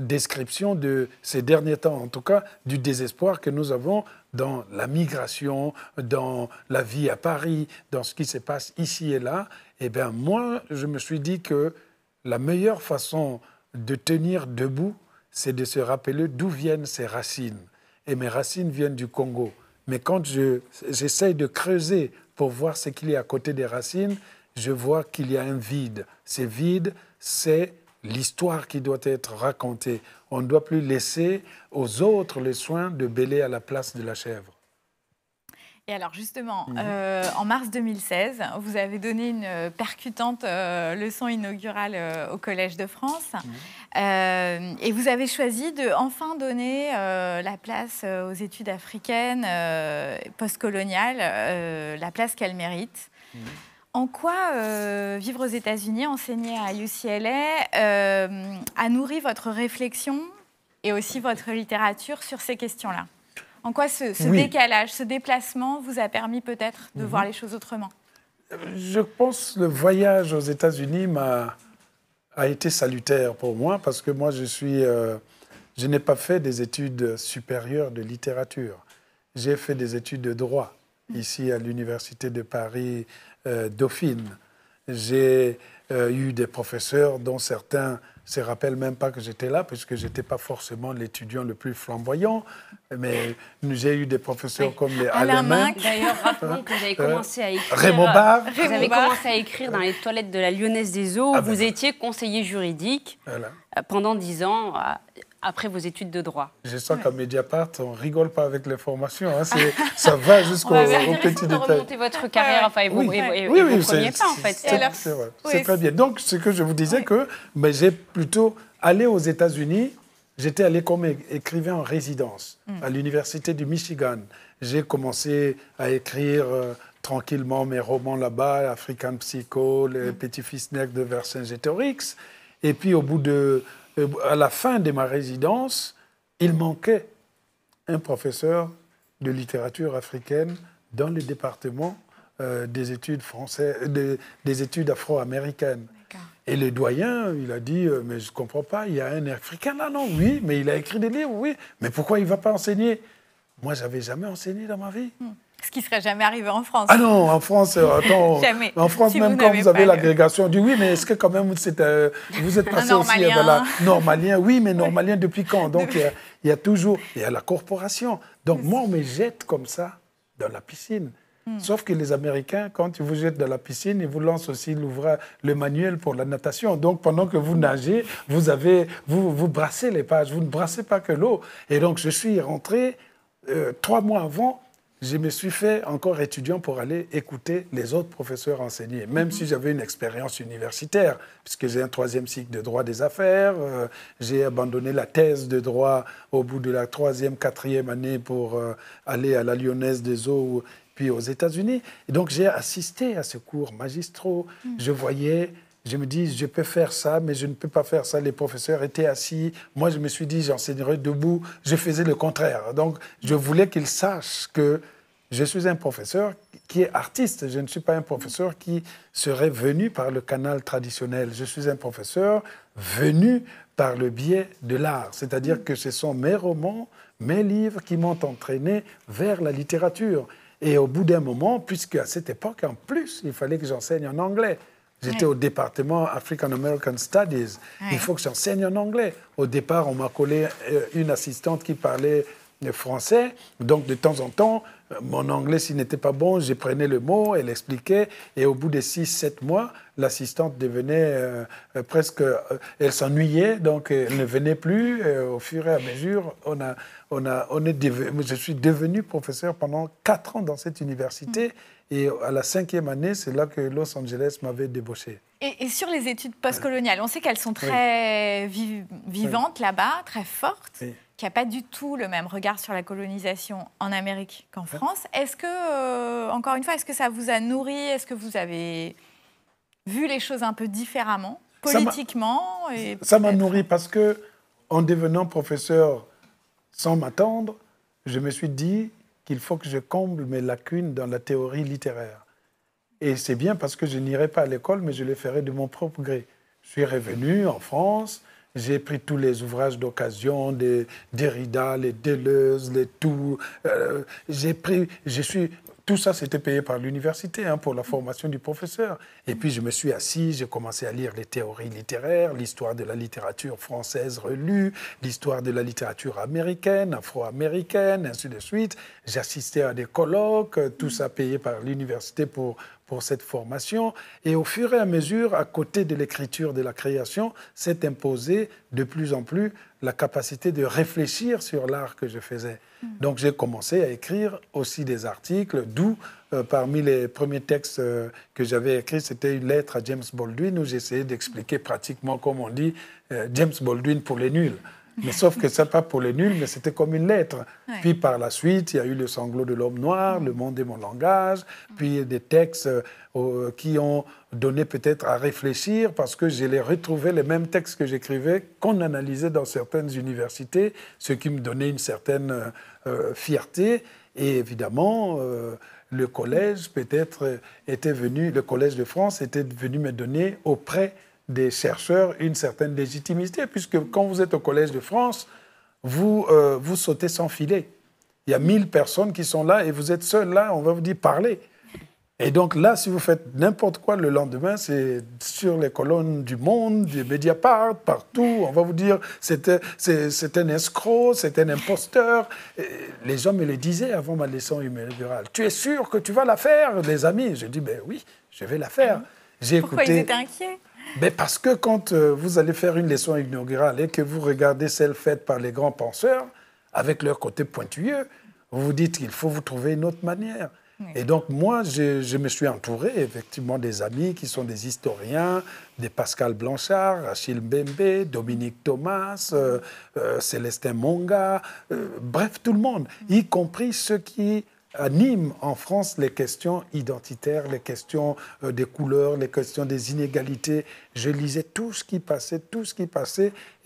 description de ces derniers temps, en tout cas, du désespoir que nous avons dans la migration, dans la vie à Paris, dans ce qui se passe ici et là. Eh bien, moi, je me suis dit que la meilleure façon de tenir debout, c'est de se rappeler d'où viennent ces racines. Et mes racines viennent du Congo. Mais quand j'essaye de creuser pour voir ce qu'il y a à côté des racines, je vois qu'il y a un vide. Ce vide, c'est l'histoire qui doit être racontée. On ne doit plus laisser aux autres les soins de bêler à la place de la chèvre. Et alors justement, en mars 2016, vous avez donné une percutante leçon inaugurale au Collège de France. Et vous avez choisi de enfin donner la place aux études africaines, postcoloniales, la place qu'elles méritent. En quoi vivre aux États-Unis, enseigner à UCLA, a nourri votre réflexion et aussi votre littérature sur ces questions-là? En quoi ce décalage, ce déplacement vous a permis peut-être de voir les choses autrement? Je pense que le voyage aux États-Unis a été salutaire pour moi parce que moi, je n'ai pas fait des études supérieures de littérature. J'ai fait des études de droit ici à l'Université de Paris Dauphine. J'ai eu des professeurs dont certains se rappellent même pas que j'étais là, puisque je n'étais pas forcément l'étudiant le plus flamboyant. Mais j'ai eu des professeurs comme les Alain Minc. D'ailleurs, rappelez que vous avez commencé à écrire. Raymond Barre. Vous avez commencé à écrire dans les toilettes de la Lyonnaise des Eaux. Vous étiez conseiller juridique pendant 10 ans. Après vos études de droit. Je sens qu'à Mediapart, on ne rigole pas avec les formations. Hein. Ça va jusqu'au petit détail. Vous remontez votre carrière, enfin, et vous ne pas, en fait. C'est très bien. Donc, ce que je vous disais, que j'ai plutôt allé aux États-Unis. J'étais allé comme écrivain en résidence à l'Université du Michigan. J'ai commencé à écrire tranquillement mes romans là-bas, African Psycho, le Petit Fils Nègre de Vercingétorix. Et puis, à la fin de ma résidence, il manquait un professeur de littérature africaine dans le département des études françaises, des études afro-américaines. Et le doyen, il a dit « Mais je ne comprends pas, il y a un Africain là, non? Oui, mais il a écrit des livres, oui. Mais pourquoi il ne va pas enseigner ?» Moi, je n'avais jamais enseigné dans ma vie. Ce qui ne serait jamais arrivé en France. Ah non, en France, attends, jamais. En France, si même quand vous avez l'agrégation, on dit oui, mais est-ce que quand même vous êtes passé aussi à la normalien? Oui, mais normalien depuis quand? Donc il y a toujours, il y a la corporation. Donc moi, on me jette comme ça dans la piscine. Sauf que les Américains, quand ils vous jettent dans la piscine, ils vous lancent aussi le manuel pour la natation. Donc, pendant que vous nagez, vous brassez les pages, vous ne brassez pas que l'eau. Et donc, je suis rentré 3 mois avant. Je me suis fait encore étudiant pour aller écouter les autres professeurs enseigner, même si j'avais une expérience universitaire, puisque j'ai un 3e cycle de droit des affaires, j'ai abandonné la thèse de droit au bout de la 3e, 4e année pour aller à la Lyonnaise des Eaux, puis aux États-Unis. Et donc j'ai assisté à ce cours magistraux, je voyais... Je me dis, je peux faire ça, mais je ne peux pas faire ça. Les professeurs étaient assis. Moi, je me suis dit, j'enseignerai debout. Je faisais le contraire. Donc, je voulais qu'ils sachent que je suis un professeur qui est artiste. Je ne suis pas un professeur qui serait venu par le canal traditionnel. Je suis un professeur venu par le biais de l'art. C'est-à-dire que ce sont mes romans, mes livres qui m'ont entraîné vers la littérature. Et au bout d'un moment, puisque à cette époque, en plus, il fallait que j'enseigne en anglais. J'étais au département African American Studies. Il faut que j'enseigne en anglais. Au départ, on m'a collé une assistante qui parlait français. Donc, de temps en temps, mon anglais, s'il n'était pas bon, je prenais le mot, elle expliquait. Et au bout de 6-7 mois, l'assistante devenait presque... elle s'ennuyait, donc elle ne venait plus. Et au fur et à mesure, je suis devenu professeur pendant 4 ans dans cette université. Et à la 5e année, c'est là que Los Angeles m'avait débauché. Et sur les études postcoloniales, on sait qu'elles sont très vivantes là-bas, très fortes, qu'il n'y a pas du tout le même regard sur la colonisation en Amérique qu'en France. Est-ce que, encore une fois, est-ce que ça vous a nourri? Est-ce que vous avez vu les choses un peu différemment, politiquement? Ça m'a nourri parce que, en devenant professeur sans m'attendre, je me suis dit... qu'il faut que je comble mes lacunes dans la théorie littéraire. Et c'est bien parce que je n'irai pas à l'école, mais je le ferai de mon propre gré. Je suis revenu en France, J'ai pris tous les ouvrages d'occasion, les Derrida, les Deleuze, les tout. Tout ça, c'était payé par l'université hein, pour la formation du professeur. Et puis, je me suis assis, j'ai commencé à lire les théories littéraires, l'histoire de la littérature française relue, l'histoire de la littérature américaine, afro-américaine, ainsi de suite. J'assistais à des colloques, tout ça payé par l'université pour cette formation. Et au fur et à mesure, à côté de l'écriture, de la création, s'est imposée de plus en plus la capacité de réfléchir sur l'art que je faisais. Donc j'ai commencé à écrire aussi des articles, d'où parmi les premiers textes que j'avais écrits, c'était une lettre à James Baldwin où j'essayais d'expliquer pratiquement, comme on dit, James Baldwin pour les nuls. Mais sauf que ce n'est pas pour les nuls, mais c'était comme une lettre. Ouais. Puis par la suite, il y a eu Le sanglot de l'homme noir, Le monde et mon langage, puis des textes qui ont donné peut-être à réfléchir parce que je les retrouvais, les mêmes textes que j'écrivais, qu'on analysait dans certaines universités, ce qui me donnait une certaine fierté. Et évidemment, le collège, peut-être, était venu, le Collège de France était venu me donner auprès des chercheurs une certaine légitimité, puisque quand vous êtes au Collège de France, vous, vous sautez sans filet. Il y a 1000 personnes qui sont là et vous êtes seul là, on va vous dire parler. Et donc là, si vous faites n'importe quoi le lendemain, c'est sur les colonnes du Monde, du Mediapart, partout, on va vous dire c'est un escroc, c'est un imposteur. Et les gens me le disaient avant ma leçon inaugurale. Tu es sûr que tu vas la faire, les amis? Je dis, ben oui, je vais la faire. Pourquoi ils étaient inquiets? Mais parce que quand vous allez faire une leçon inaugurale et que vous regardez celle faite par les grands penseurs, avec leur côté pointilleux, vous vous dites qu'il faut vous trouver une autre manière. Oui. Et donc moi, je me suis entouré effectivement des amis qui sont des historiens, des Pascal Blanchard, Achille Mbembe, Dominique Thomas, Célestin Monga, bref, tout le monde, y compris ceux qui anime en France les questions identitaires, les questions des couleurs, les questions des inégalités. Je lisais tout ce qui passait,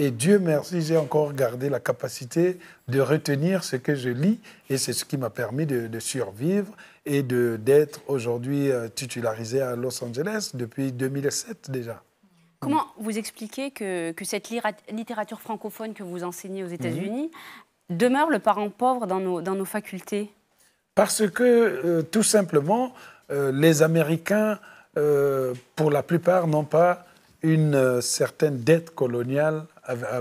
et Dieu merci, j'ai encore gardé la capacité de retenir ce que je lis, et c'est ce qui m'a permis de survivre et d'être aujourd'hui titularisé à Los Angeles depuis 2007 déjà. Comment vous expliquez que cette littérature francophone que vous enseignez aux États-Unis demeure le parent pauvre dans nos facultés ? Parce que, tout simplement, les Américains, pour la plupart, n'ont pas une certaine dette coloniale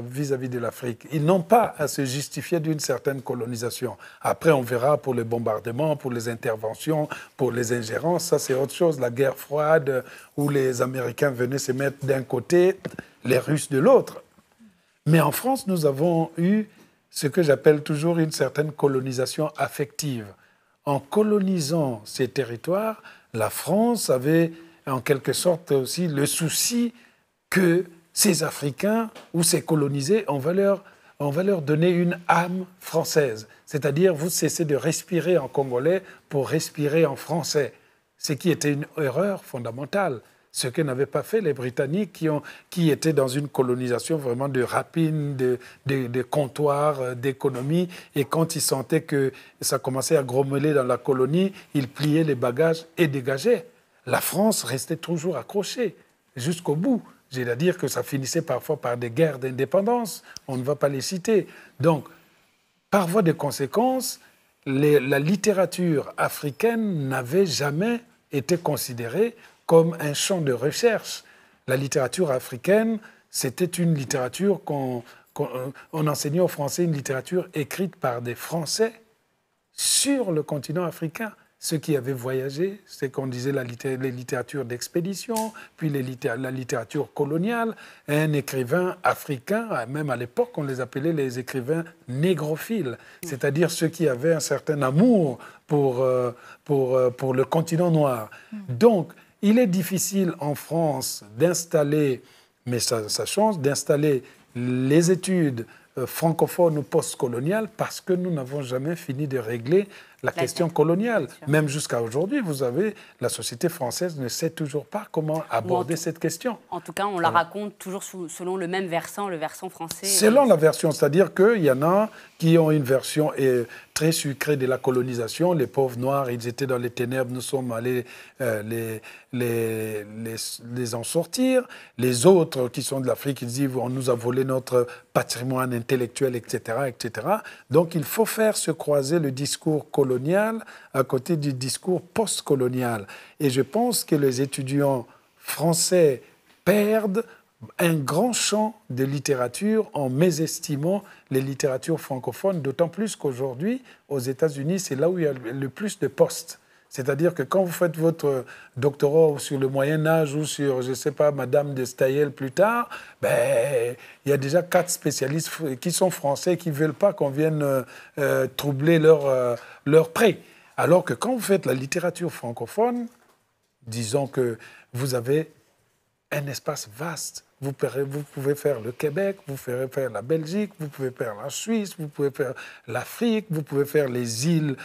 vis-à-vis de l'Afrique. Ils n'ont pas à se justifier d'une certaine colonisation. Après, on verra pour les bombardements, pour les interventions, pour les ingérences, ça c'est autre chose. La guerre froide, où les Américains venaient se mettre d'un côté, les Russes de l'autre. Mais en France, nous avons eu ce que j'appelle toujours une certaine colonisation affective. En colonisant ces territoires, la France avait en quelque sorte aussi le souci que ces Africains ou ces colonisés, on va leur donner une âme française. C'est-à-dire, vous cessez de respirer en congolais pour respirer en français. Ce qui était une erreur fondamentale. Ce que n'avaient pas fait les Britanniques qui étaient dans une colonisation vraiment de rapines, de comptoirs, d'économie. Et quand ils sentaient que ça commençait à grommeler dans la colonie, ils pliaient les bagages et dégageaient. La France restait toujours accrochée jusqu'au bout. C'est-à-dire que ça finissait parfois par des guerres d'indépendance. On ne va pas les citer. Donc, par voie de conséquence, la littérature africaine n'avait jamais été considérée comme un champ de recherche. La littérature africaine, c'était une littérature qu'on enseignait aux Français, une littérature écrite par des Français sur le continent africain. Ceux qui avaient voyagé, c'est qu'on disait les littératures d'expédition, puis la littérature coloniale. Un écrivain africain, même à l'époque, on les appelait les écrivains négrophiles, c'est-à-dire ceux qui avaient un certain amour pour le continent noir. Donc, il est difficile en France d'installer, mais ça change, d'installer les études francophone ou post-coloniale, parce que nous n'avons jamais fini de régler la question coloniale. Même jusqu'à aujourd'hui, vous avez, la société française ne sait toujours pas comment aborder cette question. En tout cas, on la raconte toujours selon le même versant, le versant français. Selon la version, c'est-à-dire qu'il y en a qui ont une version très sucrée de la colonisation. Les pauvres Noirs, ils étaient dans les ténèbres, nous sommes allés les en sortir. Les autres qui sont de l'Afrique, ils disent on nous a volé notre patrimoine intellectuel, etc., etc. Donc il faut faire se croiser le discours colonial à côté du discours post-colonial. Et je pense que les étudiants français perdent un grand champ de littérature en mésestimant les littératures francophones, d'autant plus qu'aujourd'hui, aux États-Unis, c'est là où il y a le plus de postes. C'est-à-dire que quand vous faites votre doctorat sur le Moyen-Âge ou sur, je ne sais pas, Madame de Staël plus tard, ben, il y a déjà 4 spécialistes qui sont français et qui ne veulent pas qu'on vienne troubler leur prêt. Alors que quand vous faites la littérature francophone, disons que vous avez un espace vaste. Vous pouvez faire le Québec, vous pouvez faire la Belgique, vous pouvez faire la Suisse, vous pouvez faire l'Afrique, vous pouvez faire les îles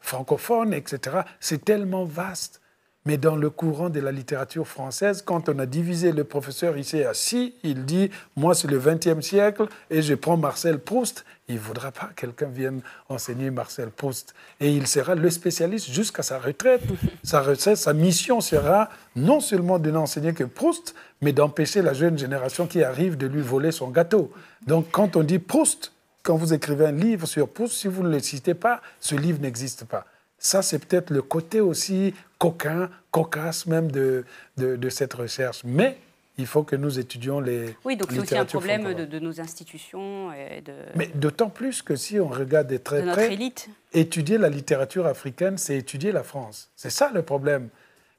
francophones, etc. C'est tellement vaste. Mais dans le courant de la littérature française, quand on a divisé le professeur ici à 6, il dit « moi, c'est le XXe siècle et je prends Marcel Proust ». Il ne voudra pas que quelqu'un vienne enseigner Marcel Proust. Et il sera le spécialiste jusqu'à sa retraite. Sa mission sera non seulement de n'enseigner que Proust, mais d'empêcher la jeune génération qui arrive de lui voler son gâteau. Donc quand on dit Proust, quand vous écrivez un livre sur Proust, si vous ne le citez pas, ce livre n'existe pas. Ça, c'est peut-être le côté aussi coquin, cocasse même de cette recherche. Mais il faut que nous étudions les littératures. Oui, donc c'est aussi un problème de nos institutions. Mais d'autant plus que si on regarde de très près, étudier la littérature africaine, c'est étudier la France. C'est ça le problème.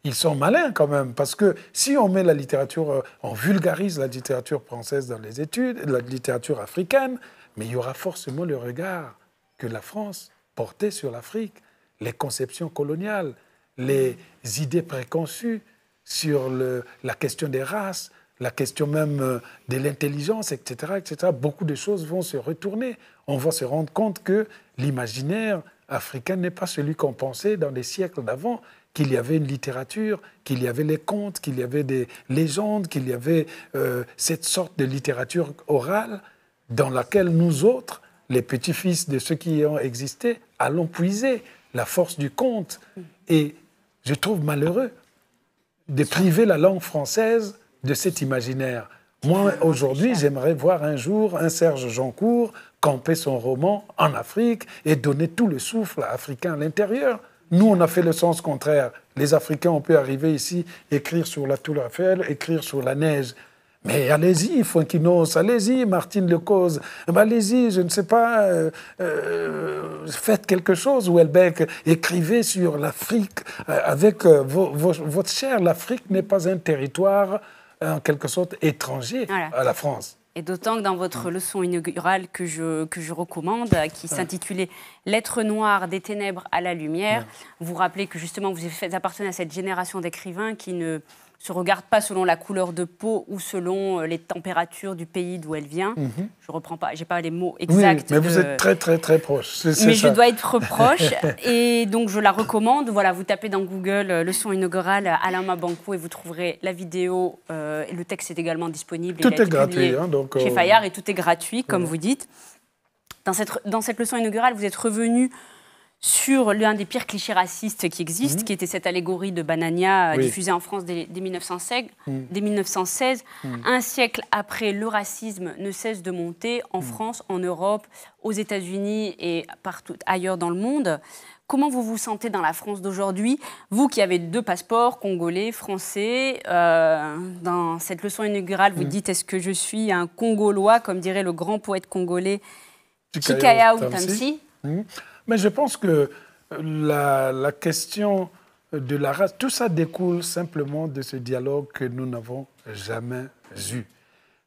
Ils sont malins quand même, parce que si on met la littérature, on vulgarise la littérature française dans les études, la littérature africaine, mais il y aura forcément le regard que la France portait sur l'Afrique. Les conceptions coloniales, les idées préconçues sur la question des races, la question même de l'intelligence, etc., etc. Beaucoup de choses vont se retourner. On va se rendre compte que l'imaginaire africain n'est pas celui qu'on pensait dans les siècles d'avant, qu'il y avait une littérature, qu'il y avait les contes, qu'il y avait des légendes, qu'il y avait cette sorte de littérature orale dans laquelle nous autres, les petits-fils de ceux qui y ont existé, allons puiser la force du conte. Et je trouve malheureux de priver la langue française de cet imaginaire. Moi, aujourd'hui, j'aimerais voir un jour un Serge Joncourt camper son roman en Afrique et donner tout le souffle africain à l'intérieur. Nous, on a fait le sens contraire. Les Africains, on peut arriver ici, écrire sur la Tour Eiffel, écrire sur la neige. Mais allez-y, Fuenquinos, allez-y, Martine Lecoz, allez-y, je ne sais pas, faites quelque chose, Houellebecq, écrivez sur l'Afrique avec votre chair. L'Afrique n'est pas un territoire, en quelque sorte, étranger à la France. Et d'autant que dans votre leçon inaugurale que je recommande, qui s'intitulait « Lettres noires des ténèbres à la lumière », vous rappelez que justement vous appartenez à cette génération d'écrivains qui ne se regarde pas selon la couleur de peau ou selon les températures du pays d'où elle vient. Je reprends pas, j'ai pas les mots exacts. Oui, mais vous êtes très proche. Mais ça, je dois être proche et donc je la recommande. Voilà, vous tapez dans Google leçon inaugurale Alain Mabanckou et vous trouverez la vidéo. Le texte est également disponible. Tout est gratuit, hein, donc chez Fayard, et tout est gratuit, comme vous dites. Dans cette leçon inaugurale, vous êtes revenu sur l'un des pires clichés racistes qui existent, qui était cette allégorie de Banania diffusée en France dès 1916. Un siècle après, le racisme ne cesse de monter en France, en Europe, aux États-Unis et partout ailleurs dans le monde. Comment vous vous sentez dans la France d'aujourd'hui, vous qui avez 2 passeports, congolais, français? Dans cette leçon inaugurale, vous dites « Est-ce que je suis un Congolois ?» comme dirait le grand poète congolais Kikaya Tamsi. Mais je pense que la question de la race, tout ça découle simplement de ce dialogue que nous n'avons jamais eu.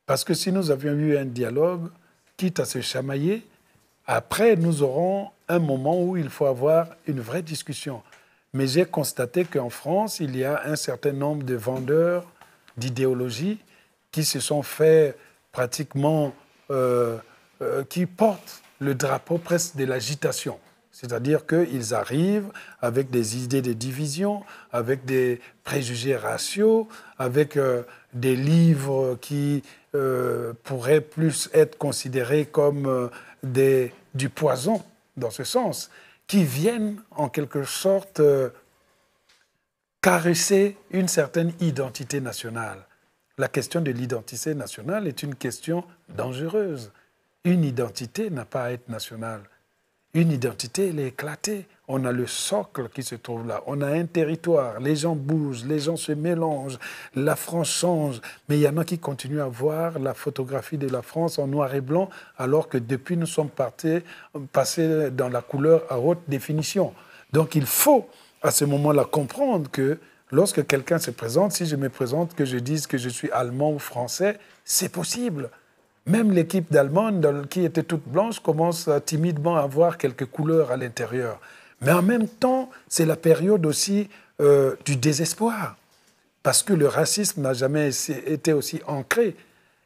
Parce que si nous avions eu un dialogue, quitte à se chamailler, après nous aurons un moment où il faut avoir une vraie discussion. Mais j'ai constaté qu'en France, il y a un certain nombre de vendeurs d'idéologies qui se sont fait pratiquement qui portent le drapeau presque de l'agitation. C'est-à-dire qu'ils arrivent avec des idées de division, avec des préjugés raciaux, avec des livres qui pourraient plus être considérés comme du poison, dans ce sens, qui viennent en quelque sorte caresser une certaine identité nationale. La question de l'identité nationale est une question dangereuse. Une identité n'a pas à être nationale. Une identité, elle est éclatée. On a le socle qui se trouve là. On a un territoire. Les gens bougent, les gens se mélangent. La France change. Mais il y en a qui continuent à voir la photographie de la France en noir et blanc, alors que depuis, nous sommes passés dans la couleur à haute définition. Donc il faut, à ce moment-là, comprendre que lorsque quelqu'un se présente, si je me présente, que je dise que je suis allemand ou français, c'est possible. Même l'équipe d'Allemagne, qui était toute blanche, commence timidement à avoir quelques couleurs à l'intérieur. Mais en même temps, c'est la période aussi du désespoir, parce que le racisme n'a jamais été aussi ancré.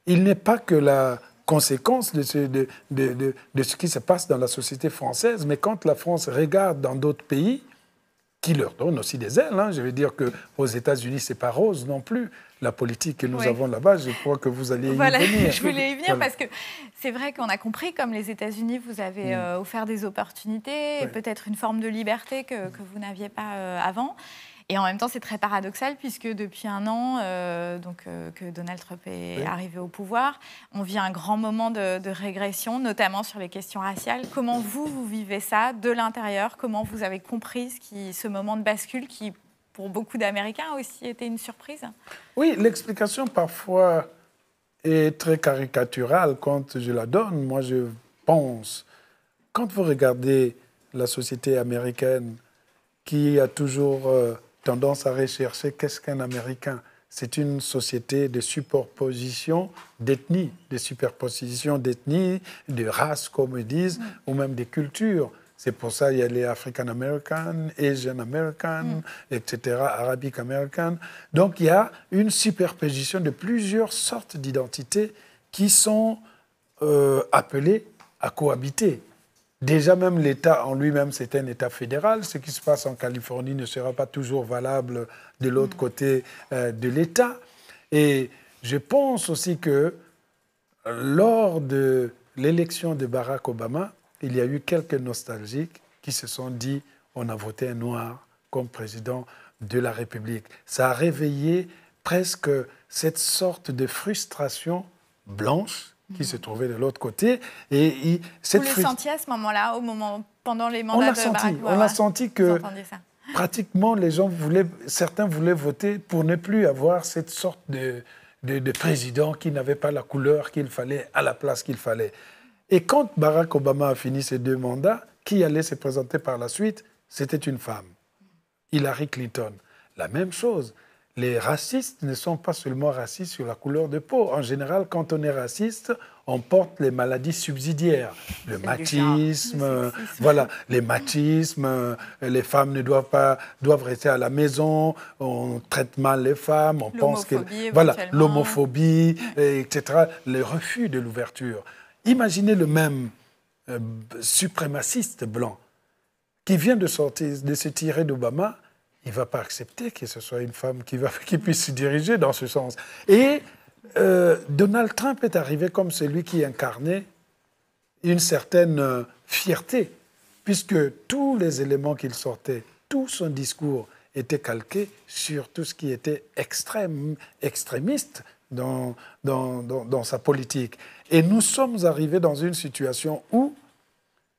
Il n'est pas que la conséquence de ce qui se passe dans la société française, mais quand la France regarde dans d'autres pays, qui leur donne aussi des ailes. Hein. Je veux dire qu'aux États-Unis, ce n'est pas rose non plus. La politique que nous avons là-bas, je crois que vous allez y venir. Je voulais y venir parce que c'est vrai qu'on a compris, comme les États-Unis, vous avez offert des opportunités, peut-être une forme de liberté que vous n'aviez pas avant. Et en même temps, c'est très paradoxal puisque depuis un an que Donald Trump est arrivé au pouvoir, on vit un grand moment de régression, notamment sur les questions raciales. Comment vous vivez ça de l'intérieur? Comment vous avez compris ce moment de bascule qui, pour beaucoup d'Américains, a aussi été une surprise? Oui, l'explication parfois est très caricaturale quand je la donne. Moi, je pense, quand vous regardez la société américaine qui a toujours tendance à rechercher qu'est-ce qu'un Américain. C'est une société de superposition d'ethnie, de superposition d'ethnie, de races, comme ils disent, ou même des cultures. C'est pour ça qu'il y a les African-American, Asian-American, etc., Arabic-American. Donc il y a une superposition de plusieurs sortes d'identités qui sont appelées à cohabiter. Déjà même l'État en lui-même, c'est un État fédéral. Ce qui se passe en Californie ne sera pas toujours valable de l'autre côté de l'État. Et je pense aussi que lors de l'élection de Barack Obama, il y a eu quelques nostalgiques qui se sont dit « on a voté un noir comme président de la République ». Ça a réveillé presque cette sorte de frustration blanche qui se trouvait de l'autre côté. Et cette vous le sentiez à ce moment-là, pendant les mandats de Barack Obama? On a senti que pratiquement les gens voulaient, certains voulaient voter pour ne plus avoir cette sorte de président qui n'avait pas la couleur qu'il fallait à la place qu'il fallait. Et quand Barack Obama a fini ses deux mandats, qui allait se présenter par la suite? C'était une femme, Hillary Clinton. La même chose. Les racistes ne sont pas seulement racistes sur la couleur de peau. En général, quand on est raciste, on porte les maladies subsidiaires. Le machisme, voilà, les machismes, les femmes ne doivent pas, doivent rester à la maison, on traite mal les femmes, on pense que... Voilà, l'homophobie, etc. Le refus de l'ouverture. Imaginez le même suprémaciste blanc qui vient de se tirer d'Obama. Il ne va pas accepter que ce soit une femme qui puisse se diriger dans ce sens. Et Donald Trump est arrivé comme celui qui incarnait une certaine fierté, puisque tous les éléments qu'il sortait, tout son discours était calqué sur tout ce qui était extrémiste dans sa politique. Et nous sommes arrivés dans une situation où,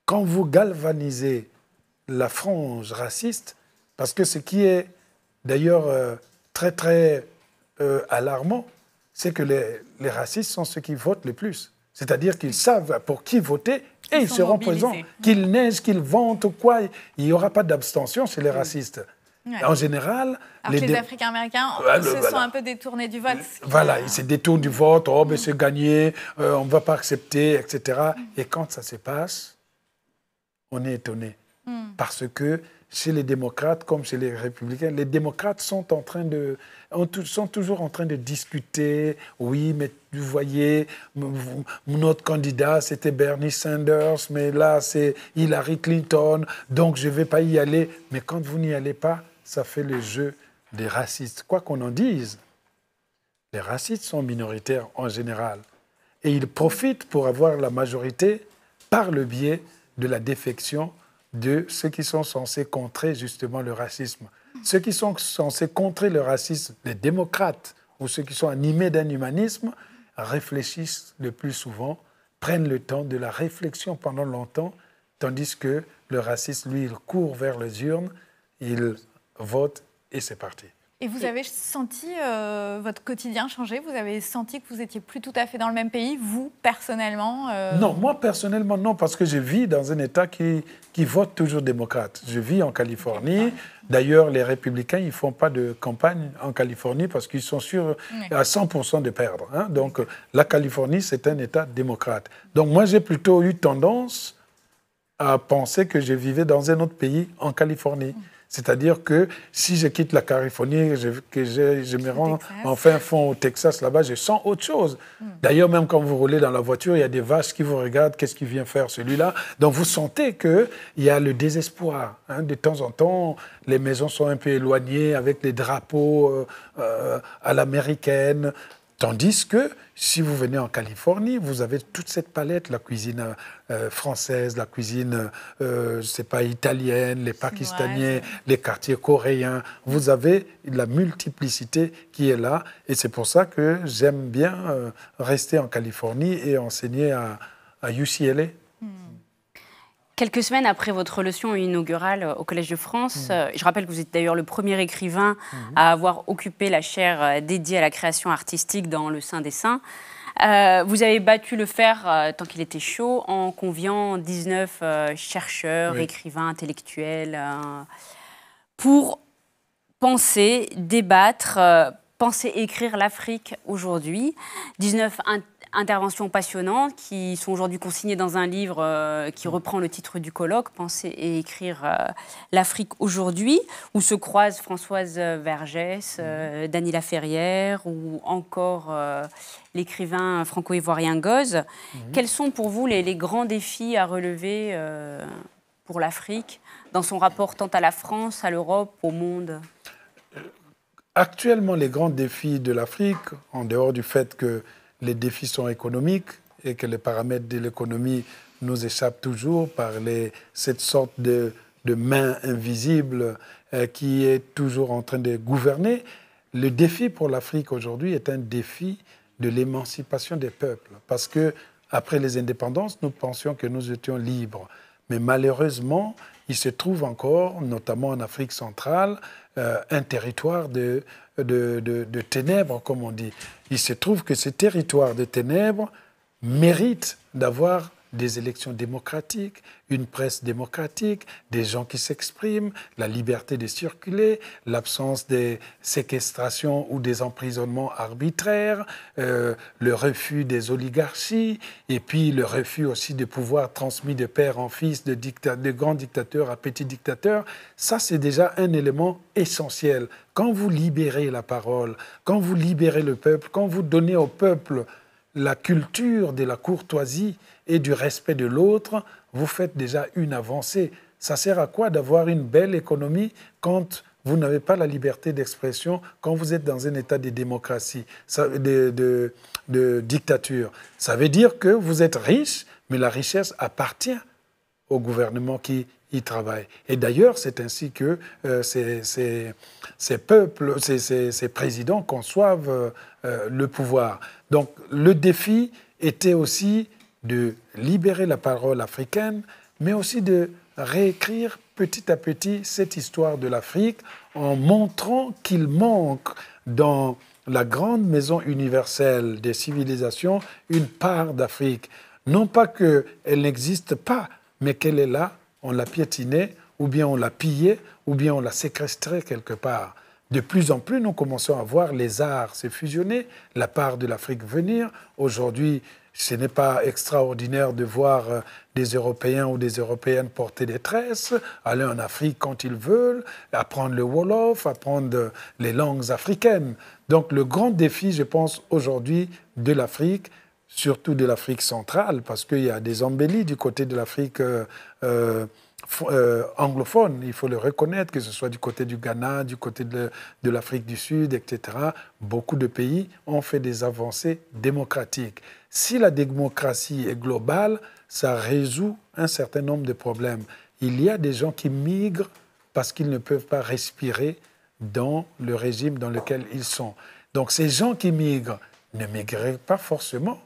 quand vous galvanisez la frange raciste, parce que ce qui est d'ailleurs très, très alarmant, c'est que les racistes sont ceux qui votent le plus. C'est-à-dire qu'ils savent pour qui voter et ils seront présents. Qu'il neige, qu'il vente ou quoi, il n'y aura pas d'abstention chez les racistes. Ouais. En général... Alors les Africains-Américains se sont un peu détournés du vote. Voilà, ils se détournent du vote. Oh, mais c'est gagné, on ne va pas accepter, etc. Et quand ça se passe, on est étonné. Parce que chez les démocrates comme chez les républicains. Les démocrates sont, sont toujours en train de discuter. Oui, mais vous voyez, notre candidat, c'était Bernie Sanders, mais là, c'est Hillary Clinton, donc je ne vais pas y aller. Mais quand vous n'y allez pas, ça fait le jeu des racistes. Quoi qu'on en dise, les racistes sont minoritaires en général. Et ils profitent pour avoir la majorité par le biais de la défection de ceux qui sont censés contrer justement le racisme. Ceux qui sont censés contrer le racisme, les démocrates ou ceux qui sont animés d'un humanisme, réfléchissent le plus souvent, prennent le temps de la réflexion pendant longtemps, tandis que le raciste, lui, il court vers les urnes, il vote et c'est parti. Et vous avez senti votre quotidien changer? Vous avez senti que vous n'étiez plus tout à fait dans le même pays, vous, personnellement? Non, moi, personnellement, non, parce que je vis dans un État qui vote toujours démocrate. Je vis en Californie. D'ailleurs, les républicains, ils ne font pas de campagne en Californie parce qu'ils sont sûrs à 100% de perdre. Hein. Donc, la Californie, c'est un État démocrate. Donc, moi, j'ai plutôt eu tendance à penser que je vivais dans un autre pays, en Californie. C'est-à-dire que si je quitte la Californie, je me rends en fin fond au Texas, là-bas, je sens autre chose. D'ailleurs, même quand vous roulez dans la voiture, il y a des vaches qui vous regardent, qu'est-ce qu'il vient faire celui-là? Donc vous sentez qu'il y a le désespoir. Hein. De temps en temps, les maisons sont un peu éloignées avec les drapeaux à l'américaine. Tandis que si vous venez en Californie, vous avez toute cette palette, la cuisine française, la cuisine, je sais pas, italienne, les Pakistaniens, les quartiers coréens. Vous avez la multiplicité qui est là. Et c'est pour ça que j'aime bien rester en Californie et enseigner à UCLA. Quelques semaines après votre leçon inaugurale au Collège de France, je rappelle que vous êtes d'ailleurs le premier écrivain à avoir occupé la chaire dédiée à la création artistique dans le sein des saints. Vous avez battu le fer tant qu'il était chaud en conviant 19 chercheurs, écrivains, intellectuels pour penser, débattre, penser et écrire l'Afrique aujourd'hui. 19 interventions passionnantes qui sont aujourd'hui consignées dans un livre qui reprend le titre du colloque, Penser et écrire l'Afrique aujourd'hui, où se croisent Françoise Vergès, Dany Laferrière ou encore l'écrivain franco-ivoirien Goz. Quels sont pour vous les grands défis à relever pour l'Afrique dans son rapport tant à la France, à l'Europe, au monde? Actuellement, les grands défis de l'Afrique, en dehors du fait que les défis sont économiques et que les paramètres de l'économie nous échappent toujours par cette sorte de main invisible qui est toujours en train de gouverner. Le défi pour l'Afrique aujourd'hui est un défi de l'émancipation des peuples. Parce que après les indépendances, nous pensions que nous étions libres. Mais malheureusement, il se trouve encore, notamment en Afrique centrale, un territoire de ténèbres, comme on dit. Il se trouve que ce territoire de ténèbres mérite d'avoir des élections démocratiques, une presse démocratique, des gens qui s'expriment, la liberté de circuler, l'absence des séquestrations ou des emprisonnements arbitraires, le refus des oligarchies, et puis le refus aussi de pouvoir transmis de père en fils, de grands dictateurs à petits dictateurs. Ça, c'est déjà un élément essentiel. Quand vous libérez la parole, quand vous libérez le peuple, quand vous donnez au peuple la culture de la courtoisie et du respect de l'autre, vous faites déjà une avancée. Ça sert à quoi d'avoir une belle économie quand vous n'avez pas la liberté d'expression, quand vous êtes dans un état de démocratie, de dictature? Ça veut dire que vous êtes riche, mais la richesse appartient au gouvernement qui y travaille. Et d'ailleurs, c'est ainsi que ces présidents conçoivent le pouvoir. Donc le défi était aussi de libérer la parole africaine, mais aussi de réécrire petit à petit cette histoire de l'Afrique en montrant qu'il manque dans la grande maison universelle des civilisations une part d'Afrique. Non pas qu'elle n'existe pas, mais qu'elle est là, on l'a piétinée, ou bien on l'a pillée, ou bien on l'a séquestrée quelque part. De plus en plus, nous commençons à voir les arts se fusionner, la part de l'Afrique venir. Aujourd'hui, Ce n'est pas extraordinaire de voir des Européens ou des Européennes porter des tresses, aller en Afrique quand ils veulent, apprendre le Wolof, apprendre les langues africaines. Donc le grand défi, je pense, aujourd'hui de l'Afrique, surtout de l'Afrique centrale, parce qu'il y a des embellis du côté de l'Afrique anglophone, il faut le reconnaître, que ce soit du côté du Ghana, du côté de l'Afrique du Sud, etc. Beaucoup de pays ont fait des avancées démocratiques. Si la démocratie est globale, ça résout un certain nombre de problèmes. Il y a des gens qui migrent parce qu'ils ne peuvent pas respirer dans le régime dans lequel ils sont. Donc ces gens qui migrent ne migrent pas forcément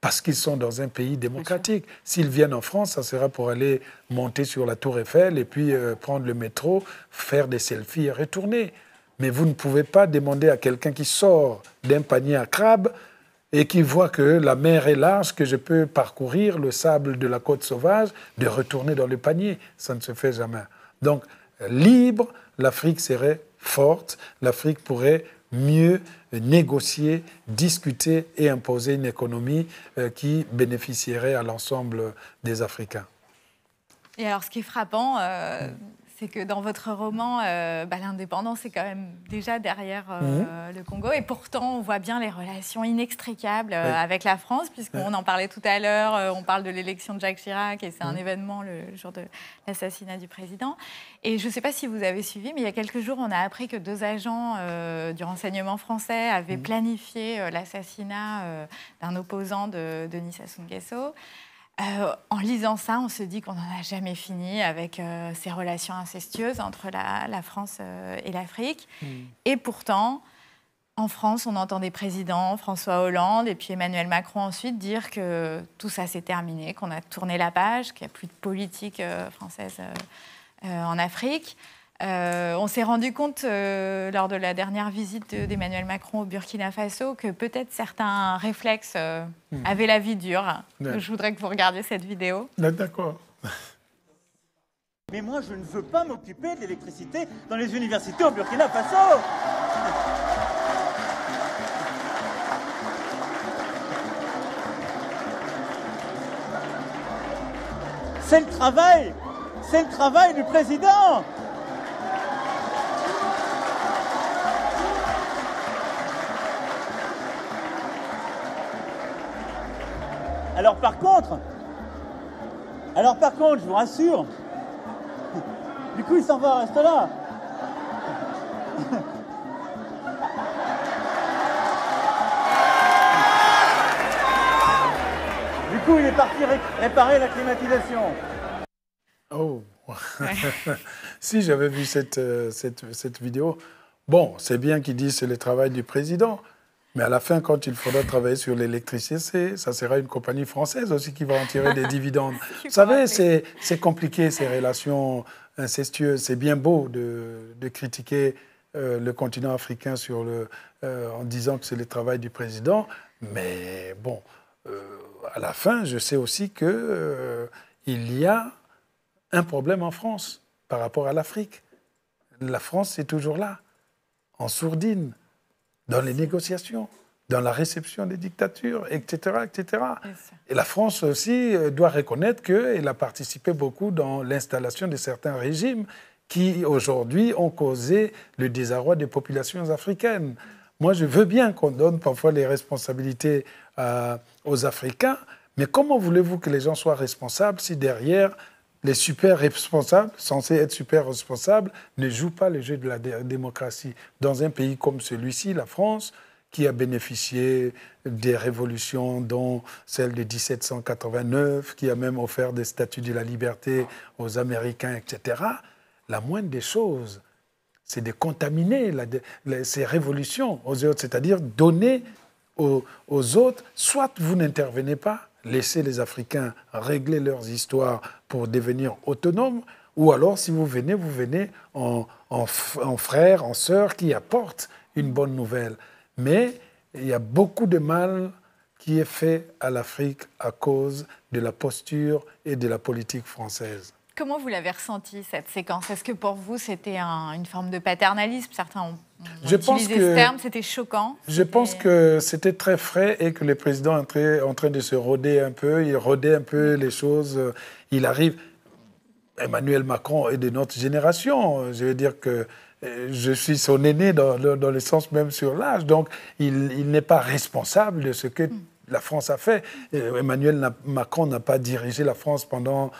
parce qu'ils sont dans un pays démocratique. S'ils viennent en France, ça sera pour aller monter sur la Tour Eiffel et puis prendre le métro, faire des selfies et retourner. Mais vous ne pouvez pas demander à quelqu'un qui sort d'un panier à crabes et qui voit que la mer est large, que je peux parcourir le sable de la côte sauvage, de retourner dans le panier. Ça ne se fait jamais. Donc, libre, l'Afrique serait forte, l'Afrique pourrait mieux négocier, discuter et imposer une économie qui bénéficierait à l'ensemble des Africains. Et alors, ce qui est frappant, c'est que dans votre roman, l'indépendance est quand même déjà derrière le Congo. Et pourtant, on voit bien les relations inextricables avec la France, puisqu'on en parlait tout à l'heure, on parle de l'élection de Jacques Chirac, et c'est un événement le jour de l'assassinat du président. Et je ne sais pas si vous avez suivi, mais il y a quelques jours, on a appris que deux agents du renseignement français avaient planifié l'assassinat d'un opposant de Denis Sassou Nguesso. En lisant ça, on se dit qu'on n'en a jamais fini avec ces relations incestueuses entre la France et l'Afrique. Et pourtant, en France, on entend des présidents, François Hollande et puis Emmanuel Macron ensuite, dire que tout ça s'est terminé, qu'on a tourné la page, qu'il n'y a plus de politique française en Afrique. On s'est rendu compte, lors de la dernière visite d'Emmanuel Macron au Burkina Faso, que peut-être certains réflexes avaient la vie dure. Ouais. Je voudrais que vous regardiez cette vidéo. D'accord. Mais moi, je ne veux pas m'occuper de l'électricité dans les universités au Burkina Faso. C'est le travail du président. Alors par contre, je vous rassure, du coup il s'en va, reste là. Du coup il est parti réparer la climatisation. Oh, si j'avais vu cette vidéo, bon, c'est bien qu'ils disent c'est le travail du président. Mais à la fin, quand il faudra travailler sur l'électricité, ça sera une compagnie française aussi qui va en tirer des dividendes. Vous savez, c'est compliqué, ces relations incestueuses. C'est bien beau de critiquer le continent africain en disant que c'est le travail du président. Mais bon, à la fin, je sais aussi qu'il y a un problème en France par rapport à l'Afrique. La France est toujours là, en sourdine, dans les négociations, dans la réception des dictatures, etc., etc. Et la France aussi doit reconnaître qu'elle a participé beaucoup dans l'installation de certains régimes qui, aujourd'hui, ont causé le désarroi des populations africaines. Moi, je veux bien qu'on donne parfois les responsabilités aux Africains, mais comment voulez-vous que les gens soient responsables si derrière, les super responsables, censés être super responsables, ne jouent pas le jeu de la démocratie. Dans un pays comme celui-ci, la France, qui a bénéficié des révolutions, dont celle de 1789, qui a même offert des statues de la liberté aux Américains, etc., la moindre des choses, c'est de contaminer ces révolutions aux autres, c'est-à-dire donner aux autres, soit vous n'intervenez pas, laissez les Africains régler leurs histoires pour devenir autonomes, ou alors, si vous venez en frères, en sœurs qui apportent une bonne nouvelle. Mais il y a beaucoup de mal qui est fait à l'Afrique à cause de la posture et de la politique française. Comment vous l'avez ressenti, cette séquence? Est-ce que pour vous, c'était une forme de paternalisme? Certains ont utilisé ce terme, c'était choquant. Je pense que c'était très frais et que les présidents étaient en train de se roder un peu, ils rodaient un peu les choses. Il arrive, Emmanuel Macron est de notre génération, je veux dire que je suis son aîné dans le sens même sur l'âge, donc il n'est pas responsable de ce que... La France a fait. Emmanuel Macron n'a pas dirigé la France pendant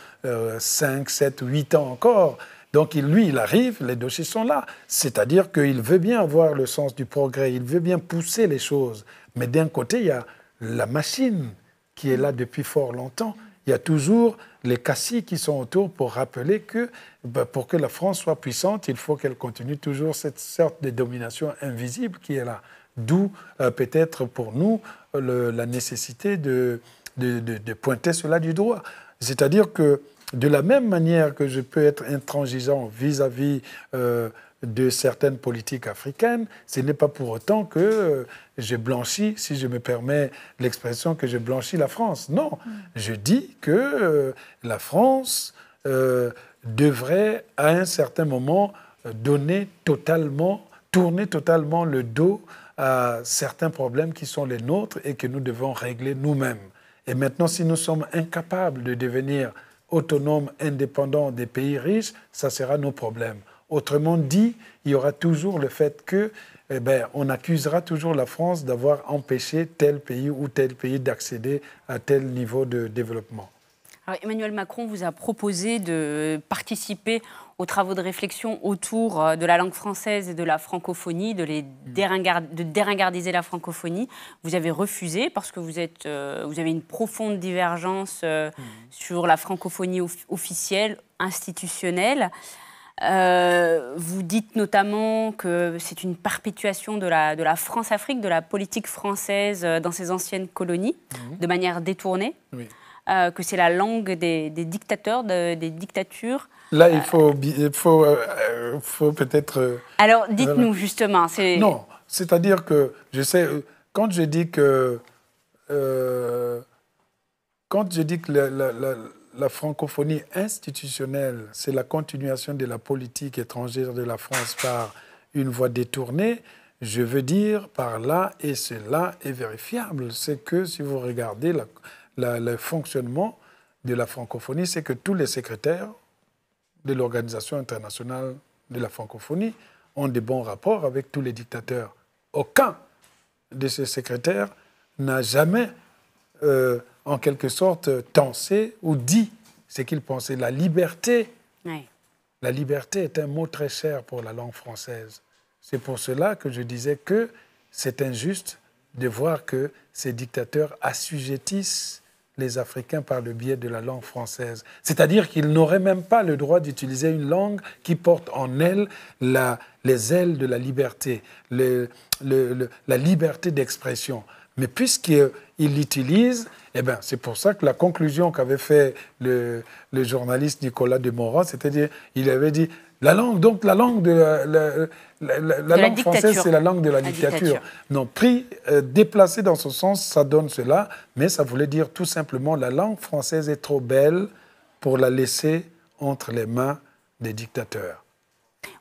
5, 7, 8 ans encore. Donc lui, il arrive, les dossiers sont là. C'est-à-dire qu'il veut bien avoir le sens du progrès, il veut bien pousser les choses. Mais d'un côté, il y a la machine qui est là depuis fort longtemps. Il y a toujours les caciques qui sont autour pour rappeler que pour que la France soit puissante, il faut qu'elle continue toujours cette sorte de domination invisible qui est là. D'où peut-être pour nous la nécessité de pointer cela du doigt. C'est-à-dire que de la même manière que je peux être intransigeant vis-à-vis de certaines politiques africaines, ce n'est pas pour autant que je blanchis, si je me permets l'expression, que je blanchis la France. Non, je dis que la France devrait à un certain moment tourner totalement le dos à certains problèmes qui sont les nôtres et que nous devons régler nous-mêmes. Et maintenant, si nous sommes incapables de devenir autonomes, indépendants des pays riches, ça sera nos problèmes. Autrement dit, il y aura toujours le fait que, on accusera toujours la France d'avoir empêché tel pays ou tel pays d'accéder à tel niveau de développement. Alors Emmanuel Macron vous a proposé de participer aux travaux de réflexion autour de la langue française et de la francophonie, de déringardiser la francophonie. Vous avez refusé parce que vous avez une profonde divergence sur la francophonie officielle, institutionnelle. Vous dites notamment que c'est une perpétuation de la France-Afrique, de la politique française dans ses anciennes colonies, de manière détournée. Oui. Que c'est la langue des dictateurs, des dictatures. Là, il faut peut-être... Alors, dites-nous, justement. Non, c'est-à-dire que, je sais, quand je dis que... quand je dis que la francophonie institutionnelle, c'est la continuation de la politique étrangère de la France par une voie détournée, je veux dire par là, et cela est vérifiable, c'est que si vous regardez... Le fonctionnement de la francophonie, c'est que tous les secrétaires de l'Organisation internationale de la francophonie ont de bons rapports avec tous les dictateurs. Aucun de ces secrétaires n'a jamais, en quelque sorte, tensé ou dit ce qu'il pensait. La liberté, oui. La liberté est un mot très cher pour la langue française. C'est pour cela que je disais que c'est injuste de voir que ces dictateurs assujettissent les Africains par le biais de la langue française. C'est-à-dire qu'ils n'auraient même pas le droit d'utiliser une langue qui porte en elle les ailes de la liberté, la liberté d'expression. Mais puisqu'ils l'utilisent, c'est pour ça que la conclusion qu'avait fait le journaliste Nicolas Demorand, c'est-à-dire il avait dit la langue française, c'est la langue de la dictature. Non, déplacé dans ce sens, ça donne cela, mais ça voulait dire tout simplement la langue française est trop belle pour la laisser entre les mains des dictateurs.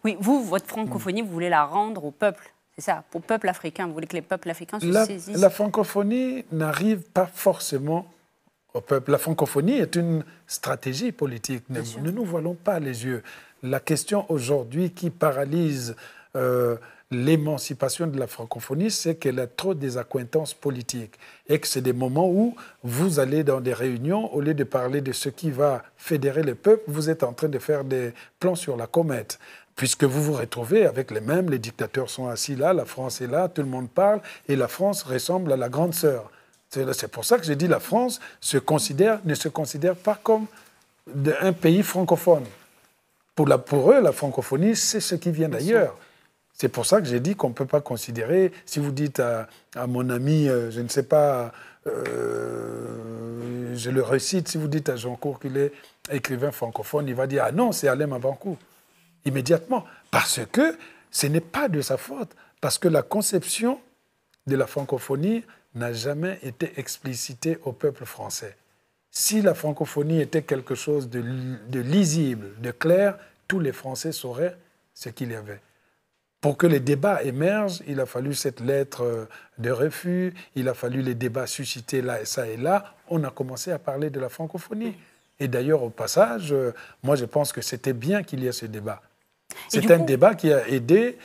Oui, vous, votre francophonie, vous voulez la rendre au peuple, c'est ça, au peuple africain. Vous voulez que les peuples africains se saisissent. La francophonie n'arrive pas forcément au peuple. La francophonie est une stratégie politique. Ne nous voilons pas les yeux. La question aujourd'hui qui paralyse l'émancipation de la francophonie, c'est qu'elle a trop des accointances politiques et que c'est des moments où vous allez dans des réunions, au lieu de parler de ce qui va fédérer le peuple, vous êtes en train de faire des plans sur la comète. Puisque vous vous retrouvez avec les mêmes, les dictateurs sont assis là, la France est là, tout le monde parle et la France ressemble à la grande sœur. C'est pour ça que j'ai dit la France ne se considère pas comme un pays francophone. Pour eux, la francophonie, c'est ce qui vient d'ailleurs. C'est pour ça que j'ai dit qu'on ne peut pas considérer... Si vous dites à mon ami, je ne sais pas, je le recite, si vous dites à Goncourt qu'il est écrivain francophone, il va dire « Ah non, c'est Alain Mabanckou », immédiatement. Parce que ce n'est pas de sa faute. Parce que la conception de la francophonie n'a jamais été explicitée au peuple français. si la francophonie était quelque chose de lisible, de clair, tous les Français sauraient ce qu'il y avait. Pour que les débats émergent, il a fallu cette lettre de refus, il a fallu les débats suscités là, ça et là. On a commencé à parler de la francophonie. Et d'ailleurs, au passage, moi je pense que c'était bien qu'il y ait ce débat. C'est un débat qui a aidé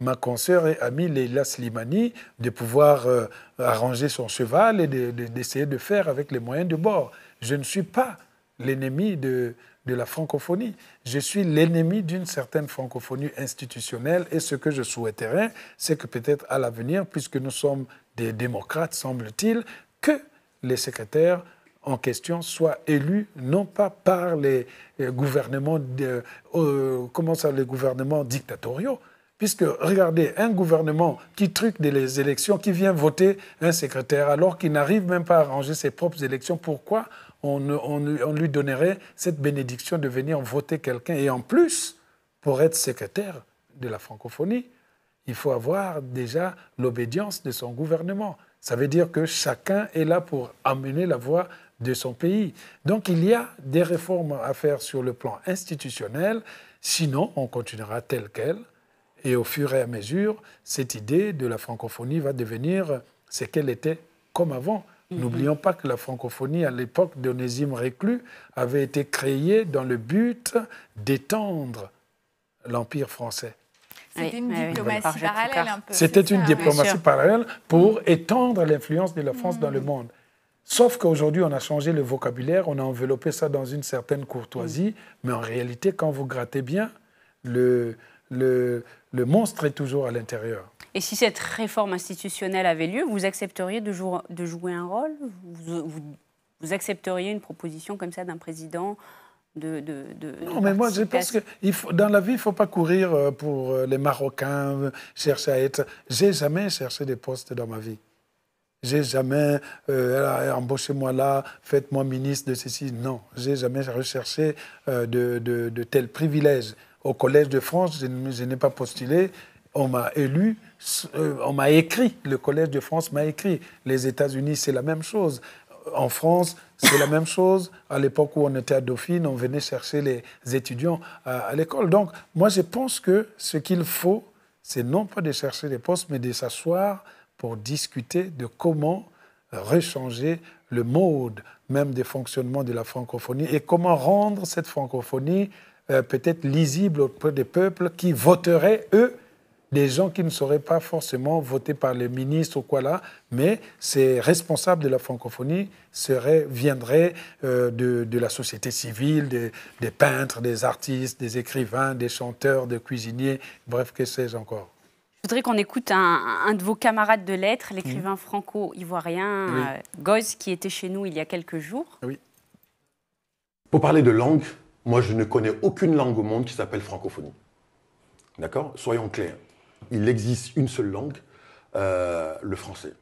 ma consoeur et amie Leila Slimani de pouvoir arranger son cheval et d'essayer de faire avec les moyens de bord. Je ne suis pas l'ennemi de la francophonie. Je suis l'ennemi d'une certaine francophonie institutionnelle et ce que je souhaiterais, c'est que peut-être à l'avenir, puisque nous sommes des démocrates, semble-t-il, que les secrétaires en question soient élus non pas par les gouvernements, les gouvernements dictatoriaux, puisque, regardez, un gouvernement qui truque des élections, qui vient voter un secrétaire alors qu'il n'arrive même pas à arranger ses propres élections, pourquoi on lui donnerait cette bénédiction de venir voter quelqu'un? Et en plus, pour être secrétaire de la francophonie, il faut avoir déjà l'obédience de son gouvernement. Ça veut dire que chacun est là pour amener la voix de son pays. Donc il y a des réformes à faire sur le plan institutionnel, sinon on continuera tel quel. Et au fur et à mesure, cette idée de la francophonie va devenir ce qu'elle était comme avant. N'oublions pas que la francophonie, à l'époque d'Onésime Reclus, avait été créée dans le but d'étendre l'Empire français. C'était une diplomatie parallèle un peu. C'était une diplomatie parallèle pour étendre l'influence de la France dans le monde. Sauf qu'aujourd'hui, on a changé le vocabulaire, on a enveloppé ça dans une certaine courtoisie, mais en réalité, quand vous grattez bien, le monstre est toujours à l'intérieur. Et si cette réforme institutionnelle avait lieu, vous accepteriez de jouer un rôle? Vous accepteriez une proposition comme ça d'un président Non, mais moi, je pense que dans la vie, il ne faut pas courir pour les Marocains, chercher à être... J'ai jamais cherché des postes dans ma vie. J'ai jamais embauchez-moi là, faites-moi ministre de ceci. Non, j'ai jamais recherché de tels privilèges. Au Collège de France, je n'ai pas postulé. On m'a élu, on m'a écrit. Le Collège de France m'a écrit. Les États-Unis, c'est la même chose. En France, c'est la même chose. À l'époque où on était à Dauphine, on venait chercher les étudiants à l'école. Donc, moi, je pense que ce qu'il faut, c'est non pas de chercher des postes, mais de s'asseoir pour discuter de comment rechanger le mode même des fonctionnements de la francophonie et comment rendre cette francophonie peut-être lisible auprès des peuples qui voteraient, eux, des gens qui ne sauraient pas forcément voter par les ministres ou quoi là, mais ces responsables de la francophonie viendraient de la société civile, des peintres, des artistes, des écrivains, des chanteurs, des cuisiniers, bref, que sais-je encore. Je voudrais qu'on écoute un de vos camarades de lettres, l'écrivain franco-ivoirien Goz, qui était chez nous il y a quelques jours. Oui. Pour parler de langue, moi je ne connais aucune langue au monde qui s'appelle francophonie. D'accord? Soyons clairs. Il existe une seule langue, le français.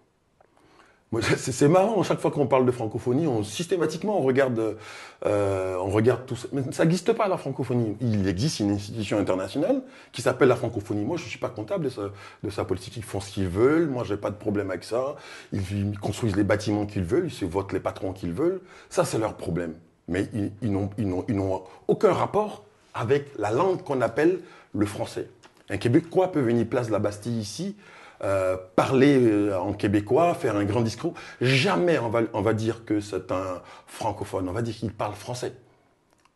C'est marrant, chaque fois qu'on parle de francophonie, systématiquement on regarde tout ça. Mais ça n'existe pas la francophonie. Il existe une institution internationale qui s'appelle la francophonie. Moi, je ne suis pas comptable de sa politique. Ils font ce qu'ils veulent. Moi, je n'ai pas de problème avec ça. Ils construisent les bâtiments qu'ils veulent. Ils se votent les patrons qu'ils veulent. Ça, c'est leur problème. Mais ils n'ont aucun rapport avec la langue qu'on appelle le français. Un Québécois peut venir place de la Bastille ici, parler en québécois, faire un grand discours. Jamais on va dire que c'est un francophone. On va dire qu'il parle français.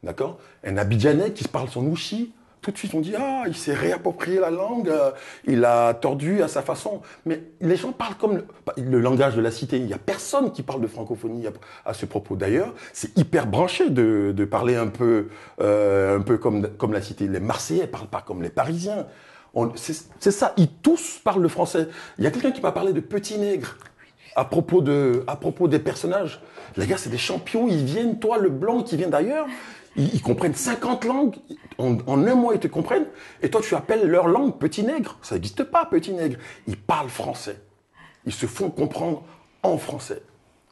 D'accord? Un Abidjanais qui parle son ouchi, tout de suite on dit « Ah, il s'est réapproprié la langue, il a tordu à sa façon ». Mais les gens parlent comme le langage de la cité. Il n'y a personne qui parle de francophonie à ce propos. D'ailleurs, c'est hyper branché de parler un peu comme la cité. Les Marseillais ne parlent pas comme les Parisiens. C'est ça, ils tous parlent le français. Il y a quelqu'un qui m'a parlé de petits nègres à propos des personnages. Les gars, c'est des champions, ils viennent, toi le blanc qui vient d'ailleurs, ils comprennent 50 langues, en un mois ils te comprennent, et toi tu appelles leur langue petit nègre. Ça n'existe pas, petit nègre. Ils parlent français. Ils se font comprendre en français.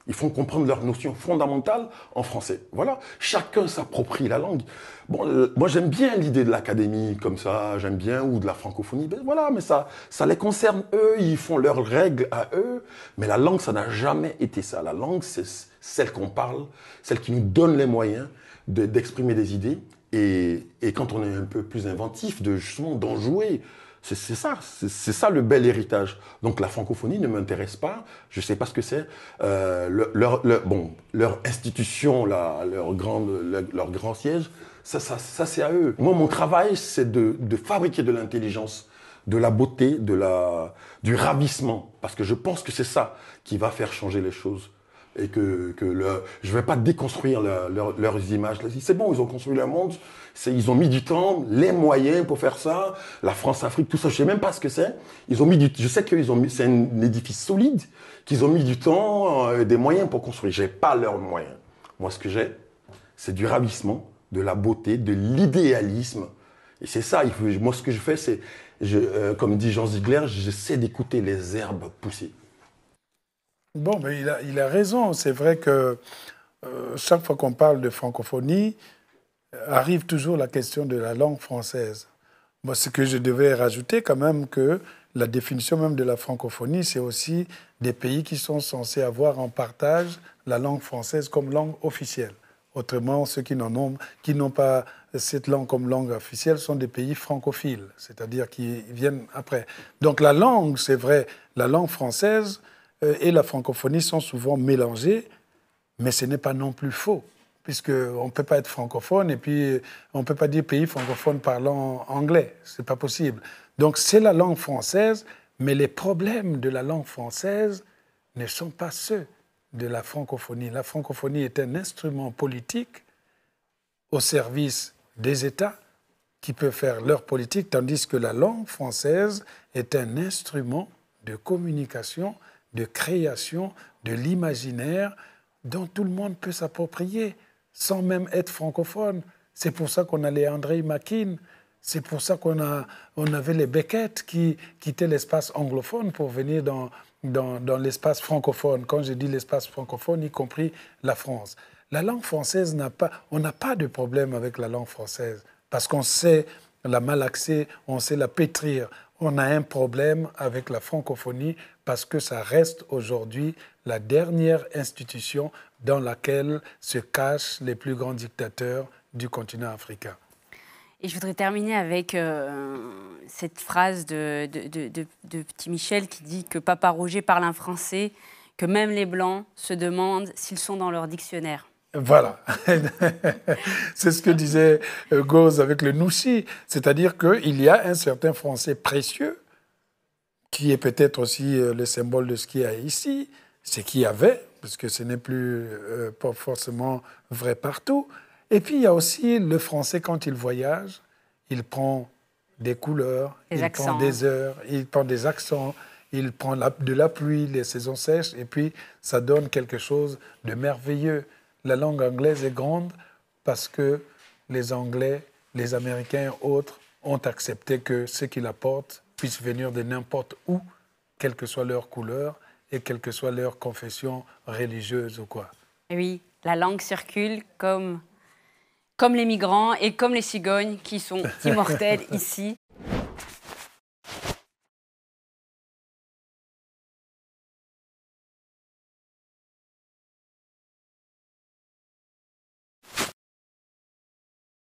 Ils font comprendre leurs notions fondamentales en français. Voilà, chacun s'approprie la langue. Bon, moi j'aime bien l'idée de l'académie comme ça, j'aime bien, ou de la francophonie, ben voilà, mais ça les concerne eux, ils font leurs règles à eux, mais la langue, ça n'a jamais été ça. La langue, c'est celle qu'on parle, celle qui nous donne les moyens d'exprimer des idées. Et quand on est un peu plus inventif, justement, d'en jouer, c'est ça le bel héritage. Donc la francophonie ne m'intéresse pas, je ne sais pas ce que c'est. Leur institution, leur grand siège, ça c'est à eux. Moi, mon travail, c'est de fabriquer de l'intelligence, de la beauté, du ravissement. Parce que je pense que c'est ça qui va faire changer les choses. Et que je ne vais pas déconstruire leurs images. C'est bon, ils ont construit le monde, ils ont mis du temps, les moyens pour faire ça, la France-Afrique, tout ça, je ne sais même pas ce que c'est. Je sais que c'est un édifice solide, qu'ils ont mis du temps, des moyens pour construire. Je n'ai pas leurs moyens. Moi, ce que j'ai, c'est du ravissement, de la beauté, de l'idéalisme. Et c'est ça, moi, ce que je fais, c'est, comme dit Jean Ziegler, j'essaie d'écouter les herbes pousser. Bon, mais il a raison. C'est vrai que chaque fois qu'on parle de francophonie, arrive toujours la question de la langue française. Moi, ce que je devais rajouter quand même, que la définition même de la francophonie, c'est aussi des pays qui sont censés avoir en partage la langue française comme langue officielle. Autrement, ceux qui n'ont pas cette langue comme langue officielle sont des pays francophiles, c'est-à-dire qui viennent après. Donc la langue, c'est vrai, la langue française et la francophonie sont souvent mélangées, mais ce n'est pas non plus faux, puisqu'on ne peut pas être francophone et puis on ne peut pas dire pays francophone parlant anglais, ce n'est pas possible. Donc c'est la langue française, mais les problèmes de la langue française ne sont pas ceux de la francophonie. La francophonie est un instrument politique au service des États qui peut faire leur politique, tandis que la langue française est un instrument de communication, de création, de l'imaginaire dont tout le monde peut s'approprier sans même être francophone. C'est pour ça qu'on a les André Makine, c'est pour ça qu'on avait les Beckett qui quittaient l'espace anglophone pour venir dans l'espace francophone. Quand je dis l'espace francophone, y compris la France. La langue française on n'a pas de problème avec la langue française parce qu'on sait la malaxer, on sait la pétrir. On a un problème avec la francophonie parce que ça reste aujourd'hui la dernière institution dans laquelle se cachent les plus grands dictateurs du continent africain. Et je voudrais terminer avec cette phrase de Petit Michel qui dit que Papa Roger parle un français que même les Blancs se demandent s'ils sont dans leur dictionnaire. Voilà, c'est ce que disait Goz avec le Nouchi, c'est-à-dire qu'il y a un certain français précieux qui est peut-être aussi le symbole de ce qu'il y a ici, ce qu'il y avait, parce que ce n'est plus pas forcément vrai partout. Et puis il y a aussi le français quand il voyage, il prend des couleurs, il prend des heures, il prend des accents. Il prend de la pluie, les saisons sèches, et puis ça donne quelque chose de merveilleux. La langue anglaise est grande parce que les Anglais, les Américains et autres ont accepté que ce qu'ils apportent puisse venir de n'importe où, quelle que soit leur couleur et quelle que soit leur confession religieuse ou quoi. Oui, la langue circule comme les migrants et comme les cigognes qui sont immortelles ici.